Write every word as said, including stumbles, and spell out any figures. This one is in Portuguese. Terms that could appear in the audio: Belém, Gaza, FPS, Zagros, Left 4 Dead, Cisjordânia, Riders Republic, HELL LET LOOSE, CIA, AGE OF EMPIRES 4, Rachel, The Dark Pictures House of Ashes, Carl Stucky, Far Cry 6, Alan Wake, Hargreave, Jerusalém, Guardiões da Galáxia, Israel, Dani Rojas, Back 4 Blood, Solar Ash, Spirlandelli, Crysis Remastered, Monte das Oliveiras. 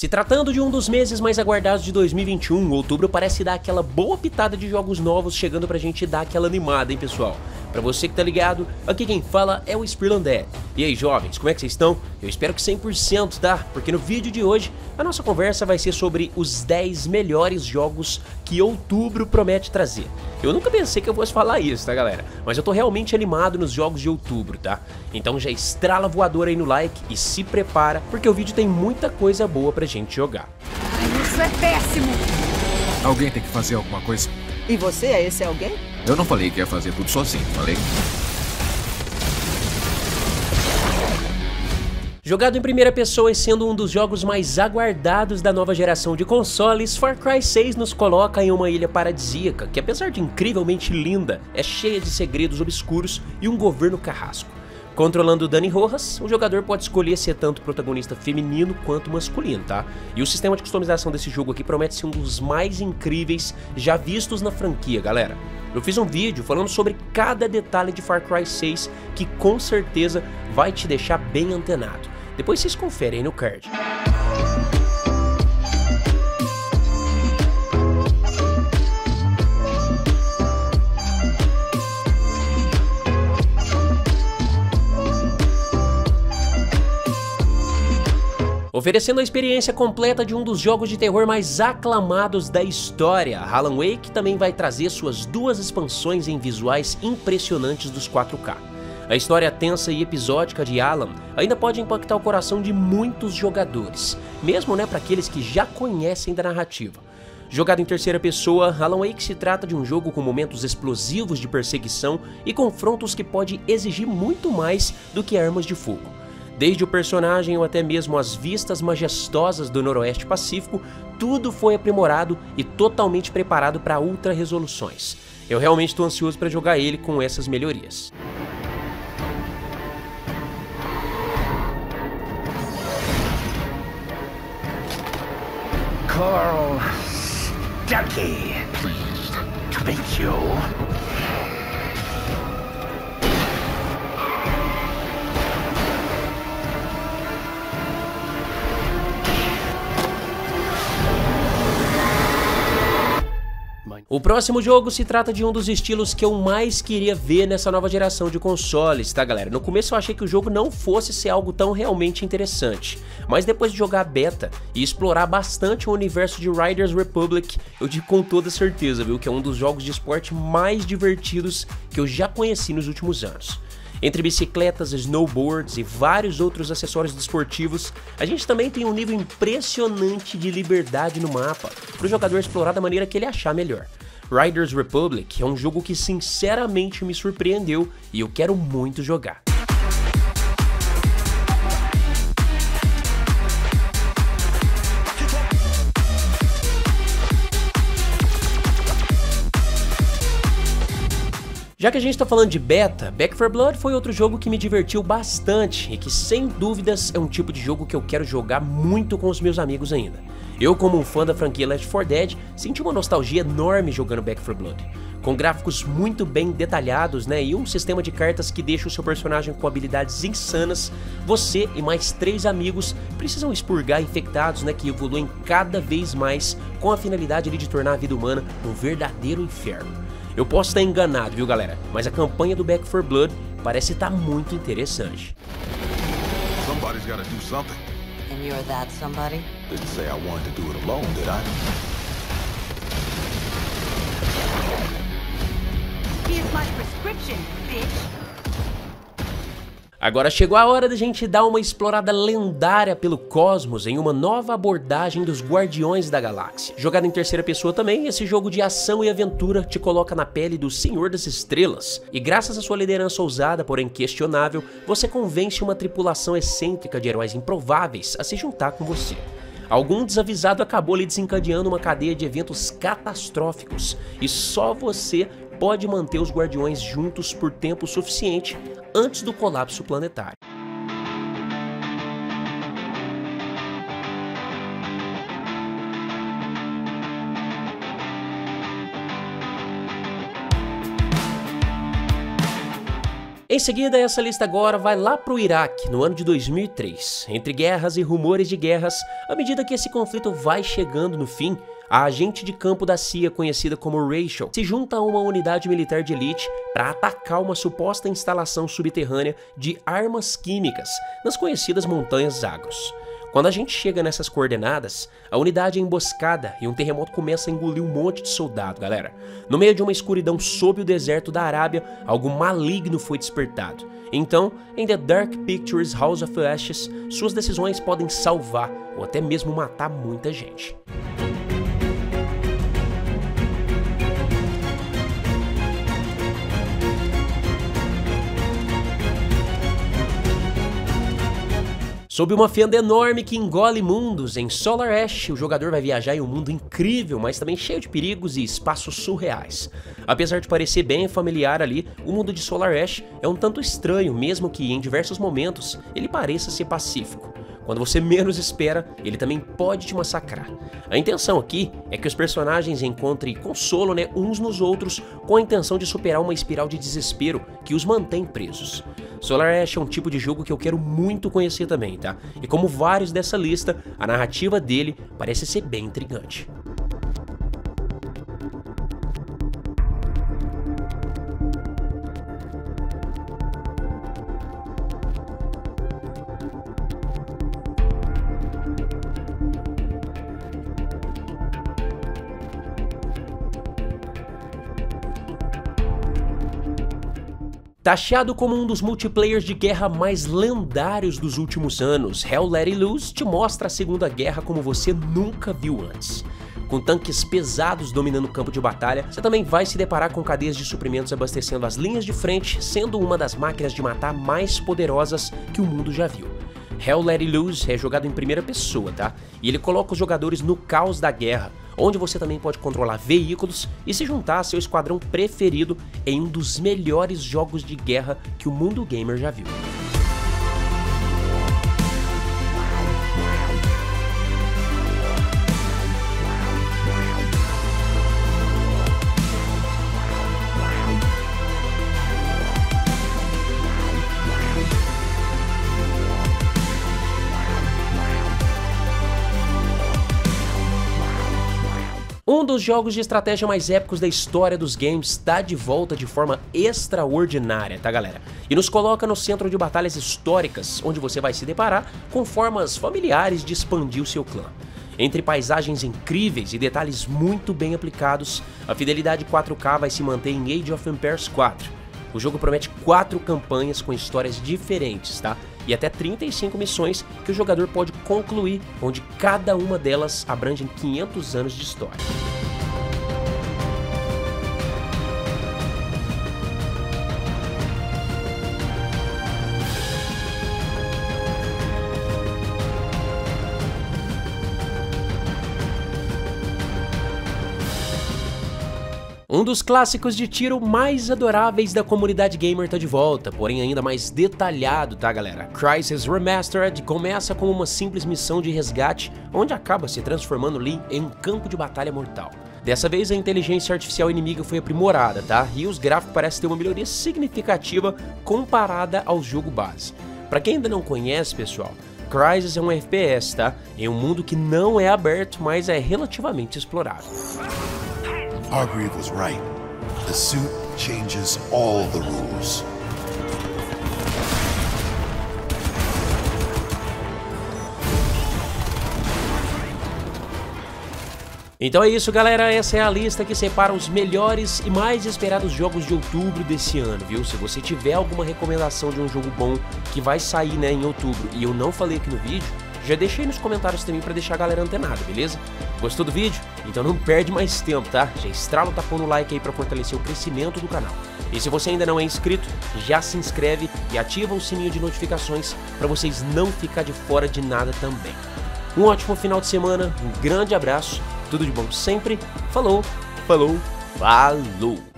Se tratando de um dos meses mais aguardados de dois mil e vinte e um, outubro parece dar aquela boa pitada de jogos novos chegando pra gente dar aquela animada, hein, pessoal? Pra você que tá ligado, aqui quem fala é o Spirlandelli. E aí, jovens, como é que vocês estão? Eu espero que cem por cento, tá? Porque no vídeo de hoje, a nossa conversa vai ser sobre os dez melhores jogos que outubro promete trazer. Eu nunca pensei que eu fosse falar isso, tá, galera? Mas eu tô realmente animado nos jogos de outubro, tá? Então já estrala voadora aí no like e se prepara, porque o vídeo tem muita coisa boa pra gente jogar. Ai, isso é péssimo! Alguém tem que fazer alguma coisa. E você é esse alguém? Eu não falei que ia fazer tudo sozinho, falei? Jogado em primeira pessoa e sendo um dos jogos mais aguardados da nova geração de consoles, Far Cry seis nos coloca em uma ilha paradisíaca que, apesar de incrivelmente linda, é cheia de segredos obscuros e um governo carrasco. Controlando Dani Rojas, o jogador pode escolher ser tanto protagonista feminino quanto masculino, tá? E o sistema de customização desse jogo aqui promete ser um dos mais incríveis já vistos na franquia, galera. Eu fiz um vídeo falando sobre cada detalhe de Far Cry seis, que com certeza vai te deixar bem antenado. Depois vocês conferem aí no card. Oferecendo a experiência completa de um dos jogos de terror mais aclamados da história, Alan Wake também vai trazer suas duas expansões em visuais impressionantes dos quatro K. A história tensa e episódica de Alan ainda pode impactar o coração de muitos jogadores, mesmo, né, para aqueles que já conhecem da narrativa. Jogado em terceira pessoa, Alan Wake se trata de um jogo com momentos explosivos de perseguição e confrontos que pode exigir muito mais do que armas de fogo. Desde o personagem ou até mesmo as vistas majestosas do Noroeste Pacífico, tudo foi aprimorado e totalmente preparado para ultra resoluções. Eu realmente estou ansioso para jogar ele com essas melhorias. Carl Stucky, to meet you. O próximo jogo se trata de um dos estilos que eu mais queria ver nessa nova geração de consoles, tá, galera? No começo eu achei que o jogo não fosse ser algo tão realmente interessante, mas depois de jogar a beta e explorar bastante o universo de Riders Republic, eu digo com toda certeza, viu, que é um dos jogos de esporte mais divertidos que eu já conheci nos últimos anos. Entre bicicletas, snowboards e vários outros acessórios desportivos, a gente também tem um nível impressionante de liberdade no mapa, para o jogador explorar da maneira que ele achar melhor. Riders Republic é um jogo que sinceramente me surpreendeu e eu quero muito jogar. Já que a gente tá falando de beta, Back four Blood foi outro jogo que me divertiu bastante e que sem dúvidas é um tipo de jogo que eu quero jogar muito com os meus amigos ainda. Eu, como um fã da franquia Left four Dead, senti uma nostalgia enorme jogando Back four Blood. Com gráficos muito bem detalhados, né, e um sistema de cartas que deixa o seu personagem com habilidades insanas, você e mais três amigos precisam expurgar infectados, né, que evoluem cada vez mais com a finalidade de tornar a vida humana um verdadeiro inferno. Eu posso estar enganado, viu, galera? Mas a campanha do Back four Blood parece estar muito interessante. Somebody's gotta do something. And you're that somebody? Didn't say I wanted to do it alone, did I? Here's my prescription, bitch. Agora chegou a hora da gente dar uma explorada lendária pelo cosmos em uma nova abordagem dos Guardiões da Galáxia. Jogado em terceira pessoa também, esse jogo de ação e aventura te coloca na pele do Senhor das Estrelas, e graças à sua liderança ousada, porém questionável, você convence uma tripulação excêntrica de heróis improváveis a se juntar com você. Algum desavisado acabou lhe desencadeando uma cadeia de eventos catastróficos, e só você pode manter os Guardiões juntos por tempo suficiente antes do colapso planetário. Em seguida, essa lista agora vai lá para o Iraque, no ano de dois mil e três. Entre guerras e rumores de guerras, à medida que esse conflito vai chegando no fim, a agente de campo da C I A, conhecida como Rachel, se junta a uma unidade militar de elite para atacar uma suposta instalação subterrânea de armas químicas nas conhecidas Montanhas Zagros. Quando a gente chega nessas coordenadas, a unidade é emboscada e um terremoto começa a engolir um monte de soldado, galera. No meio de uma escuridão sob o deserto da Arábia, algo maligno foi despertado. Então, em The Dark Pictures House of Ashes, suas decisões podem salvar ou até mesmo matar muita gente. Sob uma fenda enorme que engole mundos, em Solar Ash, o jogador vai viajar em um mundo incrível, mas também cheio de perigos e espaços surreais. Apesar de parecer bem familiar ali, o mundo de Solar Ash é um tanto estranho, mesmo que em diversos momentos ele pareça ser pacífico. Quando você menos espera, ele também pode te massacrar. A intenção aqui é que os personagens encontrem consolo, né, uns nos outros, com a intenção de superar uma espiral de desespero que os mantém presos. Solar Ash é um tipo de jogo que eu quero muito conhecer também, tá? E como vários dessa lista, a narrativa dele parece ser bem intrigante. Taxado como um dos multiplayers de guerra mais lendários dos últimos anos, Hell Let Loose te mostra a Segunda Guerra como você nunca viu antes. Com tanques pesados dominando o campo de batalha, você também vai se deparar com cadeias de suprimentos abastecendo as linhas de frente, sendo uma das máquinas de matar mais poderosas que o mundo já viu. Hell Let Loose é jogado em primeira pessoa, tá? E ele coloca os jogadores no caos da guerra, onde você também pode controlar veículos e se juntar a seu esquadrão preferido em um dos melhores jogos de guerra que o mundo gamer já viu. Um dos jogos de estratégia mais épicos da história dos games está de volta de forma extraordinária, tá galera? E nos coloca no centro de batalhas históricas, onde você vai se deparar com formas familiares de expandir o seu clã. Entre paisagens incríveis e detalhes muito bem aplicados, a fidelidade quatro K vai se manter em Age of Empires quatro. O jogo promete quatro campanhas com histórias diferentes, tá? E até trinta e cinco missões que o jogador pode concluir, onde cada uma delas abrange quinhentos anos de história. Um dos clássicos de tiro mais adoráveis da comunidade gamer tá de volta, porém ainda mais detalhado, tá galera? Crysis Remastered começa como uma simples missão de resgate, onde acaba se transformando ali em um campo de batalha mortal. Dessa vez a inteligência artificial inimiga foi aprimorada, tá? E os gráficos parecem ter uma melhoria significativa comparada ao jogo base. Pra quem ainda não conhece, pessoal, Crysis é um F P S, tá? Em um mundo que não é aberto, mas é relativamente explorado. Hargreave was right. The suit changes all the rules. Então é isso, galera. Essa é a lista que separa os melhores e mais esperados jogos de outubro desse ano, viu? Se você tiver alguma recomendação de um jogo bom que vai sair, né, em outubro e eu não falei aqui no vídeo, já deixei nos comentários também pra deixar a galera antenada, beleza? Gostou do vídeo? Então não perde mais tempo, tá? Já estrala o tapão no like aí pra fortalecer o crescimento do canal. E se você ainda não é inscrito, já se inscreve e ativa o sininho de notificações pra vocês não ficar de fora de nada também. Um ótimo final de semana, um grande abraço, tudo de bom sempre, falou, falou, falou!